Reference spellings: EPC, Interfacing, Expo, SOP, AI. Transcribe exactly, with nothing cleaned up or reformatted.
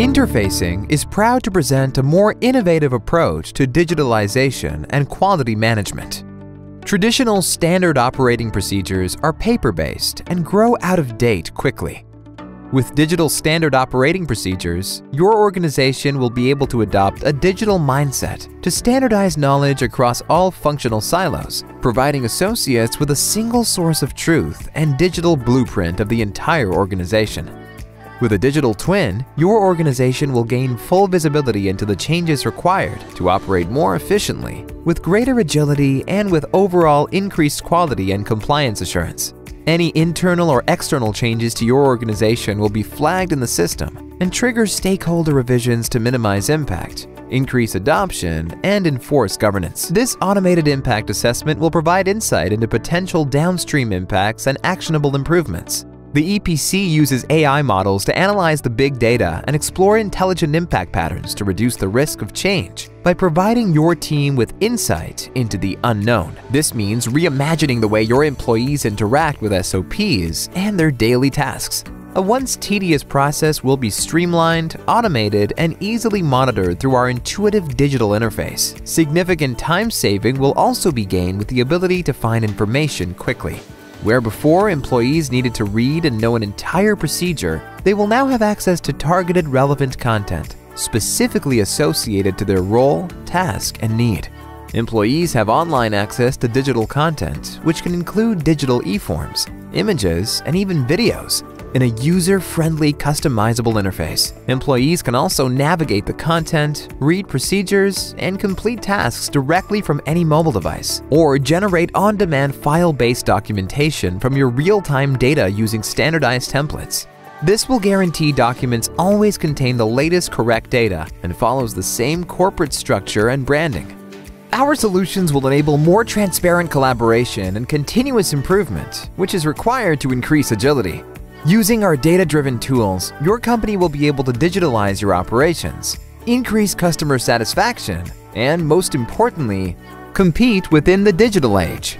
Interfacing is proud to present a more innovative approach to digitalization and quality management. Traditional standard operating procedures are paper-based and grow out of date quickly. With digital standard operating procedures, your organization will be able to adopt a digital mindset to standardize knowledge across all functional silos, providing associates with a single source of truth and digital blueprint of the entire organization. With a digital twin, your organization will gain full visibility into the changes required to operate more efficiently, with greater agility and with overall increased quality and compliance assurance. Any internal or external changes to your organization will be flagged in the system and trigger stakeholder revisions to minimize impact, increase adoption, and enforce governance. This automated impact assessment will provide insight into potential downstream impacts and actionable improvements. The E P C uses A I models to analyze the big data and explore intelligent impact patterns to reduce the risk of change by providing your team with insight into the unknown. This means reimagining the way your employees interact with S O Ps and their daily tasks. A once tedious process will be streamlined, automated, and easily monitored through our intuitive digital interface. Significant time saving will also be gained with the ability to find information quickly. Where before employees needed to read and know an entire procedure, they will now have access to targeted relevant content, specifically associated to their role, task, and need. Employees have online access to digital content, which can include digital e-forms, images, and even videos. In a user-friendly, customizable interface, employees can also navigate the content, read procedures, and complete tasks directly from any mobile device, or generate on-demand file-based documentation from your real-time data using standardized templates. This will guarantee documents always contain the latest correct data and follows the same corporate structure and branding. Our solutions will enable more transparent collaboration and continuous improvement, which is required to increase agility. Using our data-driven tools, your company will be able to digitalize your operations, increase customer satisfaction, and most importantly, compete within the digital age.